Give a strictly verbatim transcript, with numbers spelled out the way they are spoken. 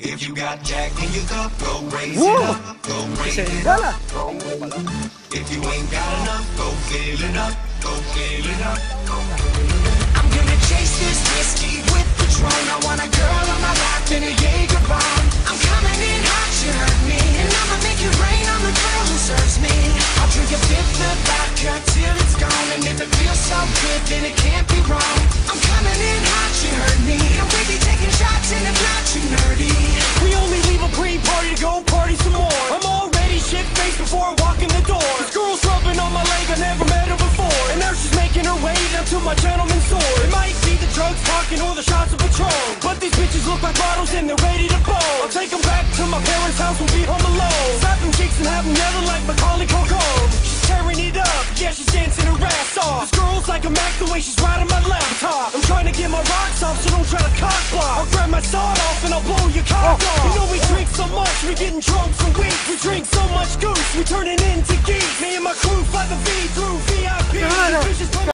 If you got Jack in your cup, go raise it up, go raise it up. If you ain't got enough, go fill it up, go fill it up. I'm gonna chase this whiskey with the drone. I want a girl on my lap in a Jaeger bomb. I'm coming in hot, you heard me, and I'ma make it rain on the girl who serves me. I'll drink a fifth of vodka till it's gone, and if it feels so good, then it can't be wrong. I'm coming in hot, you heard me, and we be taking shots in the block, you nerdy. We only leave a pre-party to go party some more. I'm already shit-faced before I walk in the door. This girl's rubbing on my leg, I never met her before, and now she's making her way down to my gentleman's sword. It might be the drugs talking or the shots of Patron, but these bitches look like bottles and they're ready to blow. I'll take them back to my parents' house, we'll be home alone. Slap them cheeks and have them yelling like Macaulay. She's tearing it up, yeah, she's dancing her ass off. This girl's like a Mac, the way she's riding my laptop. I'm trying to get my rocks off, so don't try to cock block. I'll grab my sod off and I'll blow your cock oh, off. You know we drink so much, we getting drunk from weed. We drink so much goose, we turning into geese. Me and my crew fly the V through V I P.